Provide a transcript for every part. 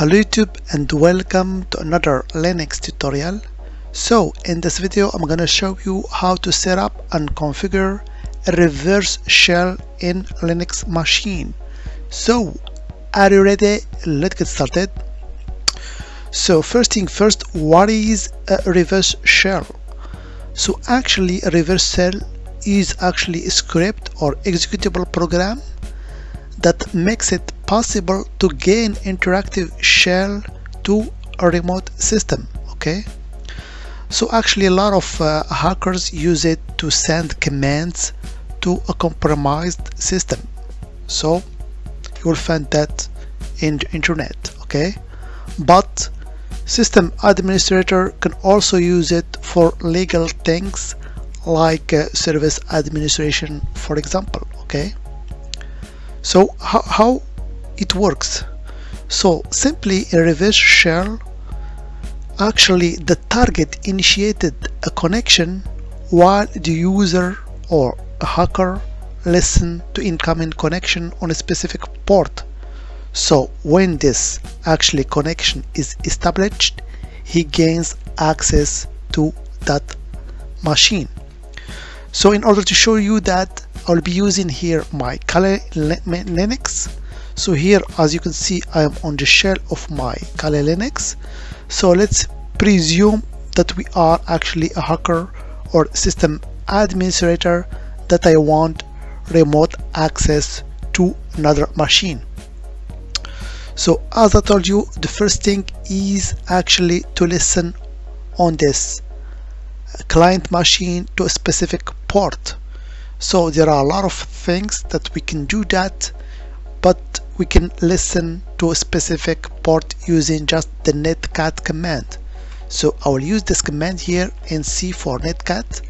Hello YouTube and welcome to another Linux tutorial. So in this video I'm gonna show you how to set up and configure a reverse shell in Linux machine. So are you ready? Let's get started. So first thing first, what is a reverse shell? So actually a reverse shell is actually a script or executable program that makes it possible to gain interactive shell to a remote system. Okay, so actually a lot of hackers use it to send commands to a compromised system, so you will find that in the internet. Okay, but system administrator can also use it for legal things like service administration, for example. Okay, so how it works? So simply a reverse shell, actually the target initiated a connection while the user or a hacker listen to incoming connection on a specific port. So when this actually connection is established, he gains access to that machine. So in order to show you that, I'll be using here my Kali Linux. So here, as you can see, I am on the shell of my Kali Linux. So let's presume that we are actually a hacker or system administrator that I want remote access to another machine. So as I told you, the first thing is actually to listen on this client machine to a specific port. So there are a lot of things that we can do that, but we can listen to a specific port using just the netcat command. So I will use this command here and C for netcat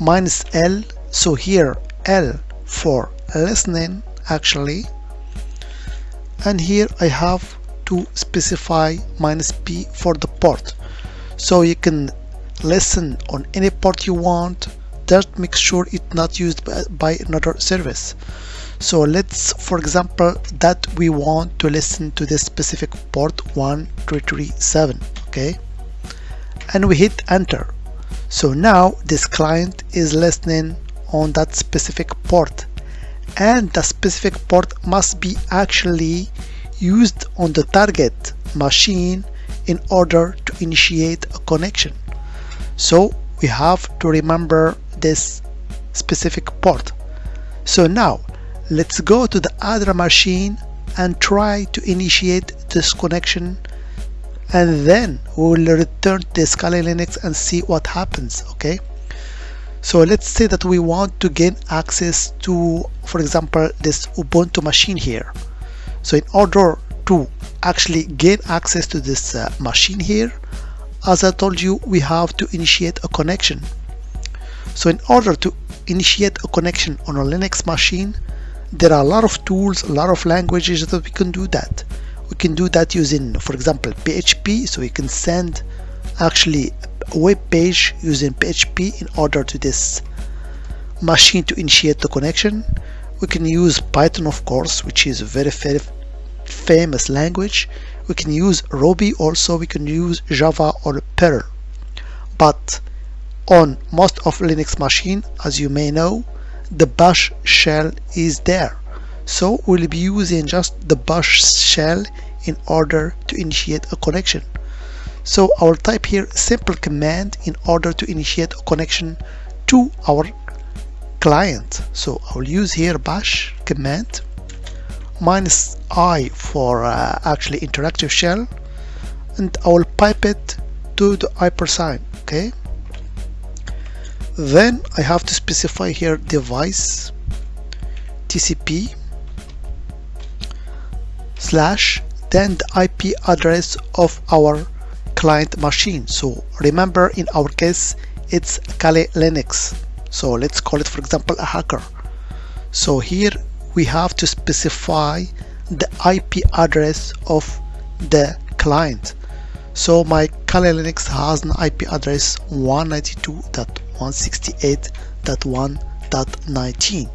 -l. So here L for listening actually, and here I have to specify -p for the port. So you can listen on any port you want, just make sure it's not used by another service. So let's, for example, that we want to listen to this specific port 1337. Okay, and we hit enter. So now this client is listening on that specific port, and the specific port must be actually used on the target machine in order to initiate a connection. So we have to remember this specific port. So now let's go to the other machine and try to initiate this connection, and then we will return this Kali Linux and see what happens. Okay, so let's say that we want to gain access to, for example, this Ubuntu machine here. So in order to actually gain access to this machine here, as I told you, we have to initiate a connection. So in order to initiate a connection on a Linux machine, there are a lot of tools, a lot of languages that we can do that. We can do that using, for example, PHP. So we can send actually a web page using PHP in order to this machine to initiate the connection. We can use Python, of course, which is a very famous language. We can use Ruby also, we can use Java or Perl. But on most of Linux machine, as you may know, the bash shell is there. So we'll be using just the bash shell in order to initiate a connection. So I will type here simple command in order to initiate a connection to our client. So I will use here bash command -i for actually interactive shell, and I will pipe it to the hypersign. Okay, then I have to specify here device TCP/ then the IP address of our client machine. So remember, in our case it's Kali Linux, so let's call it, for example, a hacker. So here we have to specify the IP address of the client. So my Kali Linux has an IP address 192.168.1.19.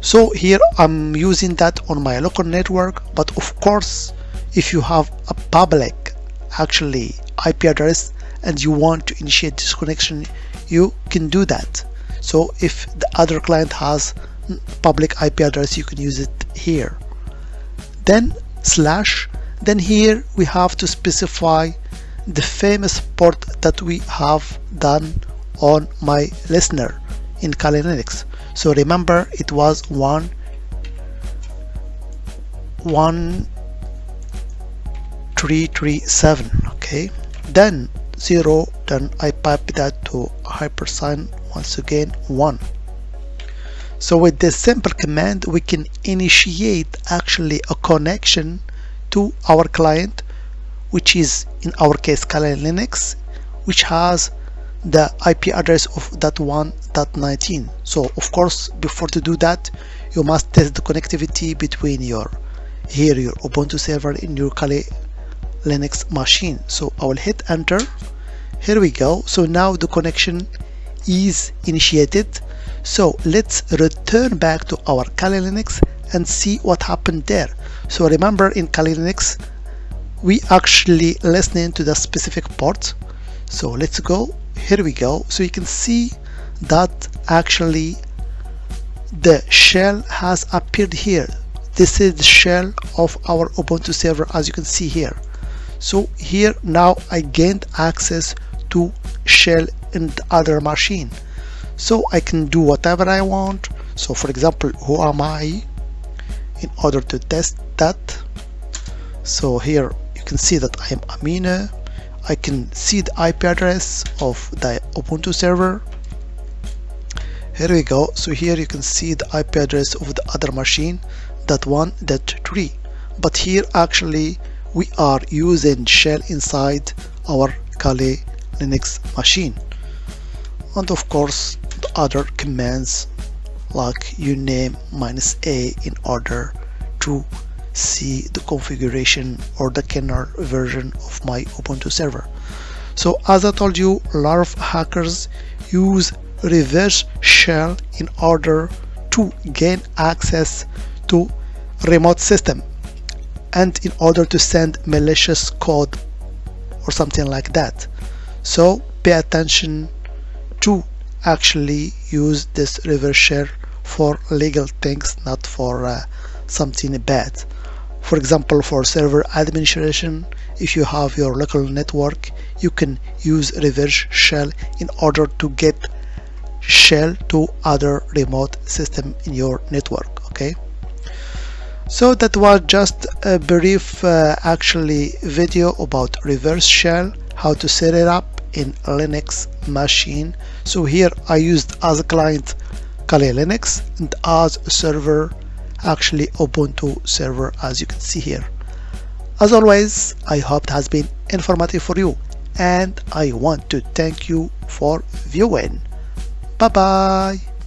So here I'm using that on my local network, but of course if you have a public IP address and you want to initiate this connection, you can do that. So if the other client has public IP address, you can use it here. Then slash, then here we have to specify the famous port that we have done on my listener in Kali Linux. So remember, it was 11337. Okay, then 0, then I pipe that to hypersign, once again 1. So with this simple command we can initiate a connection to our client, which is in our case Kali Linux, which has the IP address of that 1.19. So of course, before to do that, you must test the connectivity between your Ubuntu server and your Kali Linux machine. So I will hit enter. Here we go. So now the connection is initiated. So let's return back to our Kali Linux and see what happened there. So remember, in Kali Linux we actually listening to the specific port. So let's go. Here we go. So you can see that actually the shell has appeared here. This is the shell of our Ubuntu server, as you can see here. So here now I gained access to shell in the other machine. So I can do whatever I want. So for example, who am I, in order to test that. So here you can see that I am Amina. I can see the IP address of the Ubuntu server. Here we go. So here you can see the IP address of the other machine, that 1.3. But here actually we are using shell inside our Kali Linux machine. And of course the other commands like uname -a in order to see the configuration or the kernel version of my Ubuntu server. So as I told you, a lot of hackers use reverse shell in order to gain access to remote system and in order to send malicious code or something like that. So pay attention to use this reverse shell for legal things, not for something bad. For example, for server administration, if you have your local network, you can use reverse shell in order to get shell to other remote system in your network. Okay, so that was just a brief video about reverse shell, how to set it up in Linux machine. So here I used as a client Kali Linux and as a server Ubuntu server, as you can see here. As always, I hope it has been informative for you, and I want to thank you for viewing. Bye bye.